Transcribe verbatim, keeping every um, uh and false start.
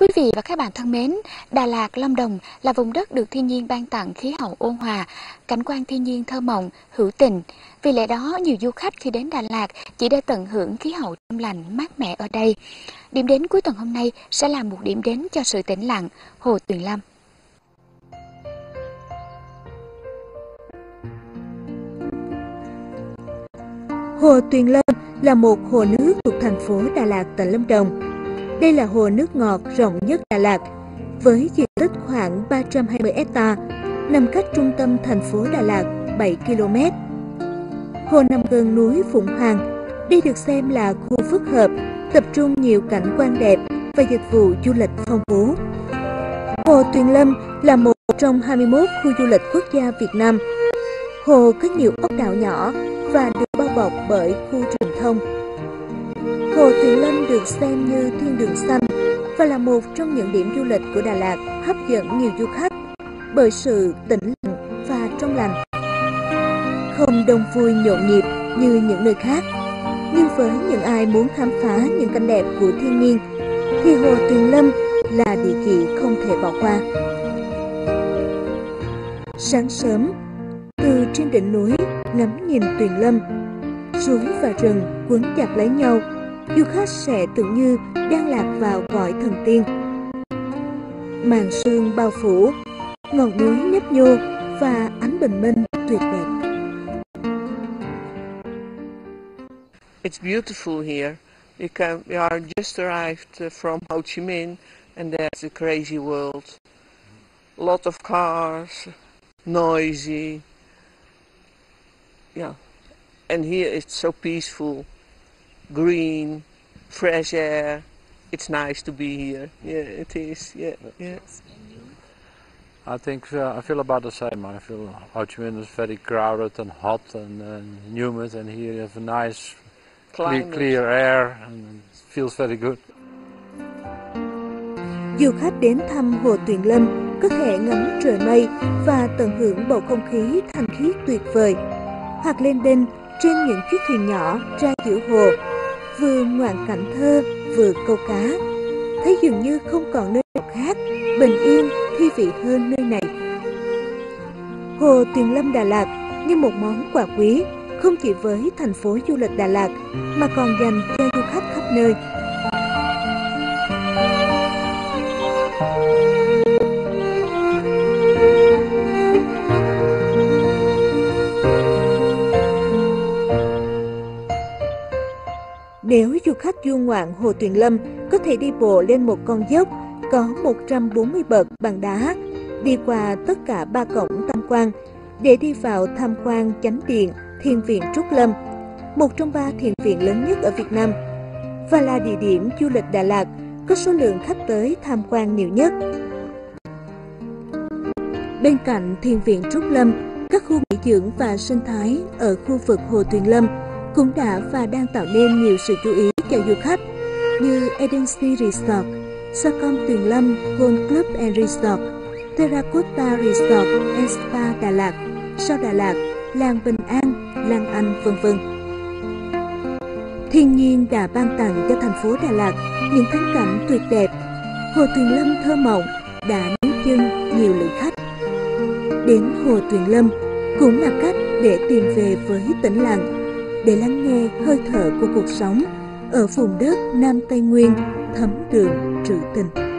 Quý vị và các bạn thân mến, Đà Lạt, Lâm Đồng là vùng đất được thiên nhiên ban tặng khí hậu ôn hòa, cảnh quan thiên nhiên thơ mộng, hữu tình. Vì lẽ đó, nhiều du khách khi đến Đà Lạt chỉ để tận hưởng khí hậu trong lành, mát mẻ ở đây. Điểm đến cuối tuần hôm nay sẽ là một điểm đến cho sự tĩnh lặng, Hồ Tuyền Lâm. Hồ Tuyền Lâm là một hồ nước thuộc thành phố Đà Lạt, tỉnh Lâm Đồng. Đây là hồ nước ngọt rộng nhất Đà Lạt, với diện tích khoảng ba trăm hai mươi héc-ta, nằm cách trung tâm thành phố Đà Lạt bảy ki-lô-mét. Hồ nằm gần núi Phụng Hoàng, đây được xem là khu phức hợp, tập trung nhiều cảnh quan đẹp và dịch vụ du lịch phong phú. Hồ Tuyền Lâm là một trong hai mươi mốt khu du lịch quốc gia Việt Nam. Hồ có nhiều ốc đảo nhỏ và được bao bọc bởi khu rừng thông. Hồ Tuyền Lâm được xem như thiên đường xanh và là một trong những điểm du lịch của Đà Lạt hấp dẫn nhiều du khách bởi sự tĩnh lặng và trong lành. Không đông vui nhộn nhịp như những nơi khác, nhưng với những ai muốn khám phá những cảnh đẹp của thiên nhiên thì Hồ Tuyền Lâm là địa chỉ không thể bỏ qua. Sáng sớm, từ trên đỉnh núi ngắm nhìn Tuyền Lâm, suối và rừng quấn chặt lấy nhau, du khách sẽ tưởng như đang lạc vào cõi thần tiên. Màn sương bao phủ, ngọn núi nhấp nhô và ánh bình minh tuyệt đẹp. It's beautiful here. We can, we are just arrived from Ho Chi Minh, and there's a crazy world. A lot of cars, noisy. Yeah. And here it's so peaceful, green, fresh air. It's nice to be here. Yeah, it is. Yeah, yeah. I think uh, I feel about the same. I feel Ho Chi Minh is very crowded and hot and, and humid, and here you have a nice, clear, clear air, and it feels very good. Du khách đến thăm Hồ Tuyền Lâm có thể ngắm trời mây và tận hưởng bầu không khí thanh khiết tuyệt vời, hoặc lên đên trên những chiếc thuyền nhỏ ra giữa hồ, vừa ngoạn cảnh thơ vừa câu cá, thấy dường như không còn nơi nào khác bình yên thi vị hơn nơi này. Hồ Tuyền Lâm Đà Lạt như một món quà quý không chỉ với thành phố du lịch Đà Lạt mà còn dành cho du khách khắp nơi. Nếu du khách du ngoạn Hồ Tuyền Lâm có thể đi bộ lên một con dốc có một trăm bốn mươi bậc bằng đá, đi qua tất cả ba cổng tam quan để đi vào tham quan chánh điện Thiền viện Trúc Lâm, một trong ba thiền viện lớn nhất ở Việt Nam và là địa điểm du lịch Đà Lạt có số lượng khách tới tham quan nhiều nhất. Bên cạnh Thiền viện Trúc Lâm, các khu nghỉ dưỡng và sinh thái ở khu vực Hồ Tuyền Lâm cũng đã và đang tạo nên nhiều sự chú ý cho du khách như Eden Sea Resort, Sacom Tuyền Lâm, World Club and Resort, Terracotta Resort Spa Đà Lạt, Sa so Đà Lạt, Làng Bình An, Làng Anh, vân vân. Thiên nhiên đã ban tặng cho thành phố Đà Lạt những thắng cảnh tuyệt đẹp. Hồ Tuyền Lâm thơ mộng đã níu chân nhiều lượt khách. Đến Hồ Tuyền Lâm cũng là cách để tìm về với tĩnh lặng, để lắng nghe hơi thở của cuộc sống ở vùng đất Nam Tây Nguyên thấm đường trữ tình.